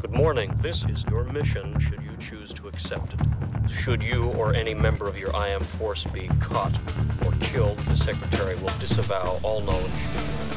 Good morning. This is your mission, should you choose to accept it. Should you or any member of your IM force be caught or killed, the Secretary will disavow all knowledge.